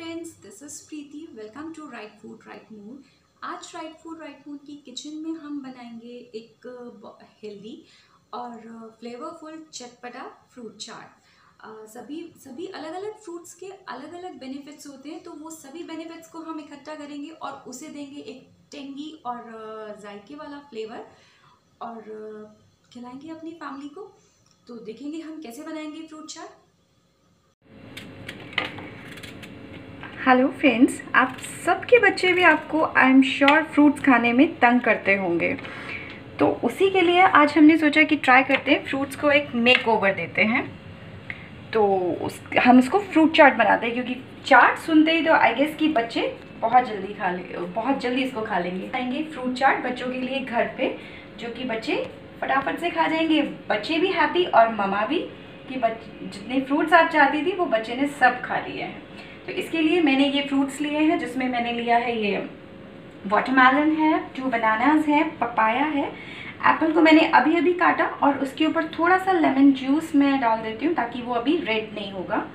Friends, this is Preeti. Welcome to right food right mood. आज right food right mood की kitchen में हम बनाएंगे एक हेल्दी और फ्लेवरफुल चटपटा फ्रूट चाट। सभी अलग अलग फ्रूट्स के अलग अलग बेनिफिट्स होते हैं, तो वो सभी बेनिफिट्स को हम इकट्ठा करेंगे और उसे देंगे एक टेंगी और जायके वाला फ्लेवर और खिलाएंगे अपनी फैमिली को। तो देखेंगे हम कैसे बनाएंगे फ्रूट चाट। हेलो फ्रेंड्स, आप सबके बच्चे भी आपको आई एम श्योर फ्रूट्स खाने में तंग करते होंगे, तो उसी के लिए आज हमने सोचा कि ट्राई करते हैं, फ्रूट्स को एक मेकओवर देते हैं। तो हम उसको फ्रूट चाट बनाते हैं, क्योंकि चाट सुनते ही तो आई गेस कि बच्चे बहुत जल्दी इसको खा लेंगे। खाएंगे फ्रूट चाट बच्चों के लिए घर पर, जो कि बच्चे फटाफट से खा जाएंगे। बच्चे भी हैप्पी और ममा भी कि जितने फ्रूट्स आप चाहती थी वो बच्चे ने सब खा लिए हैं। तो इसके लिए मैंने ये फ्रूट्स लिए हैं, जिसमें मैंने लिया है ये वाटरमेलन है, 2 बनानास है, पपाया है, एप्पल को मैंने अभी अभी काटा और उसके ऊपर थोड़ा सा लेमन जूस मैं डाल देती हूँ ताकि वो अभी रेड नहीं होगा।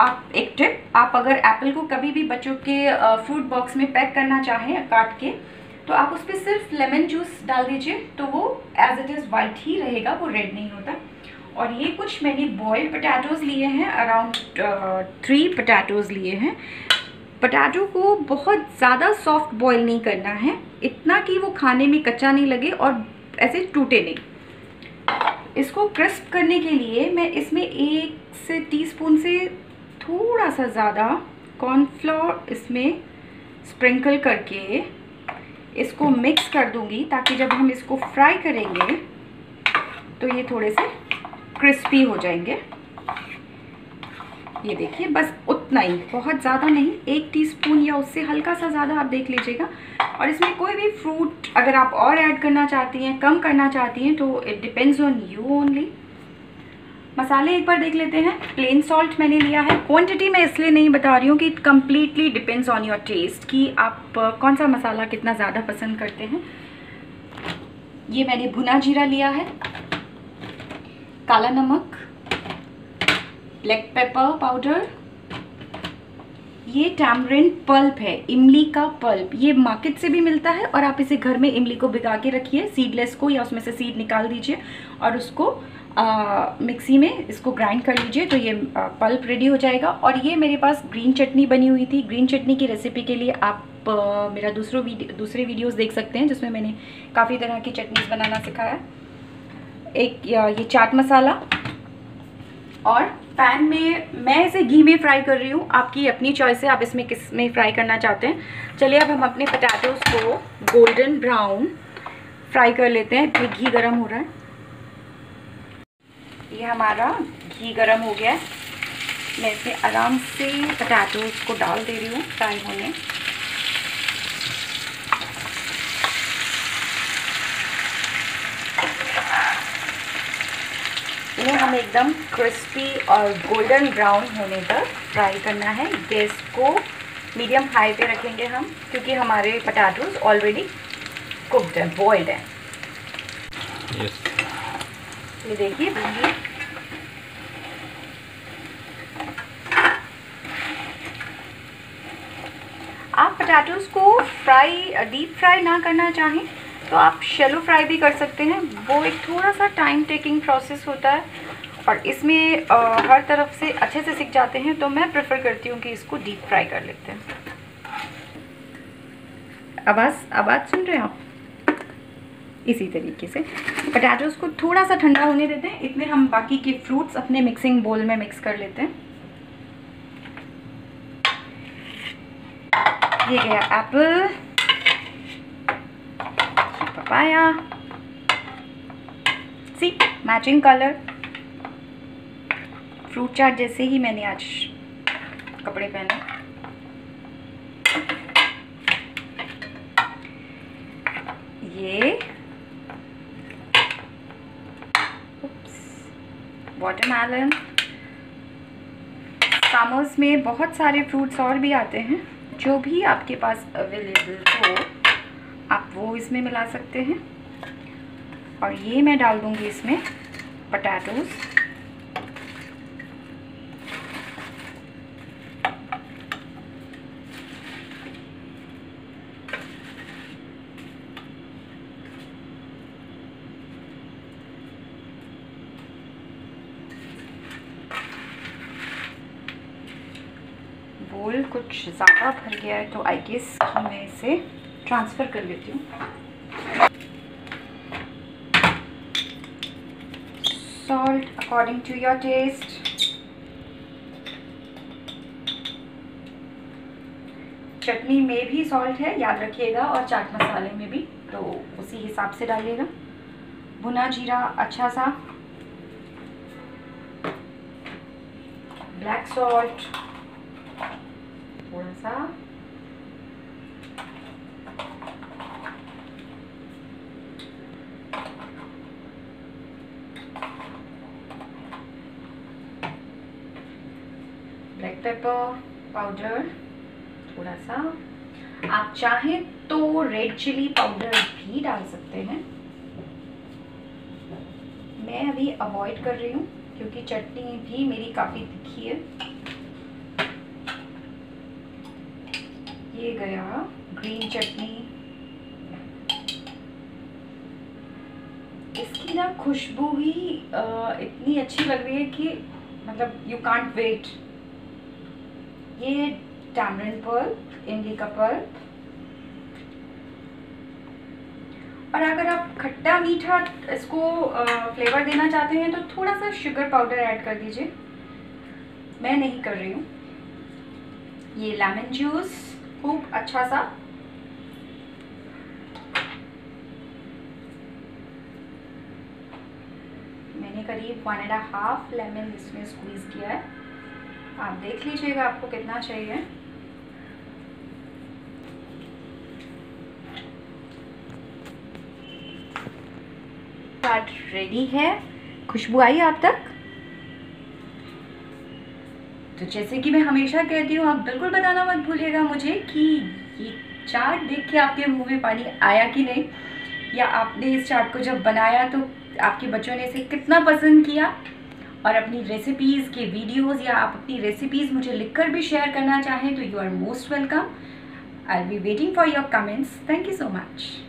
आप एक टिप, आप अगर एप्पल को कभी भी बच्चों के फ्रूट बॉक्स में पैक करना चाहें काट के, तो आप उस पर सिर्फ लेमन जूस डाल दीजिए, तो वो एज इट इज़ वाइट ही रहेगा, वो रेड नहीं होता। और ये कुछ मैंने बॉइल्ड पटैटोज़ लिए हैं, अराउंड 3 पटैटोज़ लिए हैं। पटैटो को बहुत ज़्यादा सॉफ्ट बॉईल नहीं करना है, इतना कि वो खाने में कच्चा नहीं लगे और ऐसे टूटे नहीं। इसको क्रिस्प करने के लिए मैं इसमें 1 टीस्पून से थोड़ा सा ज़्यादा कॉर्नफ्लोर इसमें स्प्रिंकल करके इसको मिक्स कर दूँगी, ताकि जब हम इसको फ्राई करेंगे तो ये थोड़े से क्रिस्पी हो जाएंगे। ये देखिए, बस उतना ही, बहुत ज़्यादा नहीं, 1 टीस्पून या उससे हल्का सा ज़्यादा आप देख लीजिएगा। और इसमें कोई भी फ्रूट अगर आप और ऐड करना चाहती हैं, कम करना चाहती हैं, तो it depends on you only. मसाले एक बार देख लेते हैं। प्लेन सॉल्ट मैंने लिया है, क्वांटिटी मैं इसलिए नहीं बता रही हूँ कि it completely depends on your taste कि आप कौन सा मसाला कितना ज़्यादा पसंद करते हैं। ये मैंने भुना जीरा लिया है, काला नमक, ब्लैक पेपर पाउडर, ये टैमरिंड पल्प है, इमली का पल्प। ये मार्केट से भी मिलता है और आप इसे घर में इमली को भिगा के रखिए, सीडलेस को, या उसमें से सीड निकाल दीजिए और उसको मिक्सी में इसको ग्राइंड कर लीजिए, तो ये पल्प रेडी हो जाएगा। और ये मेरे पास ग्रीन चटनी बनी हुई थी। ग्रीन चटनी की रेसिपी के लिए आप मेरा दूसरे वीडियोज़ देख सकते हैं, जिसमें मैंने काफ़ी तरह की चटनीज़ बनाना सिखाया। एक ये चाट मसाला, और पैन में मैं इसे घी में फ्राई कर रही हूँ, आपकी अपनी चॉइस है आप इसमें किस में फ्राई करना चाहते हैं। चलिए अब हम अपने पटाटोज़ को गोल्डन ब्राउन फ्राई कर लेते हैं। ये घी गरम हो रहा है, ये हमारा घी गरम हो गया है। मैं इसे आराम से पटाटोज़ को डाल दे रही हूँ फ्राई होने। ये हमें एकदम क्रिस्पी और गोल्डन ब्राउन होने तक फ्राई करना है। गैस को मीडियम हाई पे रखेंगे हम, क्योंकि हमारे पटाटोज ऑलरेडी कुक्ड हैं, बॉइल्ड हैं। ये देखिए, आप पटाटोज को डीप फ्राई ना करना चाहें तो आप शैलो फ्राई भी कर सकते हैं, वो एक थोड़ा सा टाइम टेकिंग प्रोसेस होता है और इसमें हर तरफ से अच्छे से सिक जाते हैं, तो मैं प्रेफर करती हूँ कि इसको डीप फ्राई कर लेते हैं। आवाज़ सुन रहे हैं आप। इसी तरीके से पटाटोज़ को थोड़ा सा ठंडा होने देते हैं। इतने हम बाकी के फ्रूट्स अपने मिक्सिंग बोल में मिक्स कर लेते हैं। ये गया apple, papaya, see matching colour. Fruit chaat जैसे ही मैंने आज कपड़े पहने। ये वाटरमेलन, समर्स में बहुत सारे फ्रूट्स और भी आते हैं, जो भी आपके पास अवेलेबल हो आप वो इसमें मिला सकते हैं। और ये मैं डाल दूंगी इसमें पटाटोस। बोल कुछ ज़्यादा भर गया है, तो आई गेस कि मैं इसे ट्रांसफ़र कर लेती हूँ। salt according to your taste, चटनी में भी सॉल्ट है याद रखिएगा, और चाट मसाले में भी, तो उसी हिसाब से डालिएगा। भुना जीरा अच्छा सा, ब्लैक सॉल्ट थोड़ा सा, ब्लैक पेपर पाउडर थोड़ा सा, आप चाहें तो रेड चिली पाउडर भी डाल सकते हैं। मैं अभी अवॉइड कर रही हूँ क्योंकि चटनी भी मेरी काफ़ी तीखी है। ये गया ग्रीन चटनी, इसकी ना खुशबू ही इतनी अच्छी लग रही है कि मतलब यू कांट वेट। ये टैमरिंड पल्प, इमली का पल्प, और अगर आप खट्टा मीठा इसको फ्लेवर देना चाहते हैं तो थोड़ा सा शुगर पाउडर ऐड कर दीजिए, मैं नहीं कर रही हूँ। ये लेमन जूस खूब अच्छा सा, मैंने करीब 1.5 लेमन इसमें स्क्वीज किया है, आप देख लीजिएगा आपको कितना चाहिए। चाट रेडी है, खुशबू आई आप तक? तो जैसे कि मैं हमेशा कहती हूँ, आप बिल्कुल बताना मत भूलिएगा मुझे कि ये चाट देख के आपके मुंह में पानी आया कि नहीं, या आपने इस चाट को जब बनाया तो आपके बच्चों ने इसे कितना पसंद किया। और अपनी रेसिपीज़ के वीडियोस या आप अपनी रेसिपीज़ मुझे लिखकर भी शेयर करना चाहें तो you are most welcome. I will be waiting for your comments. Thank you so much.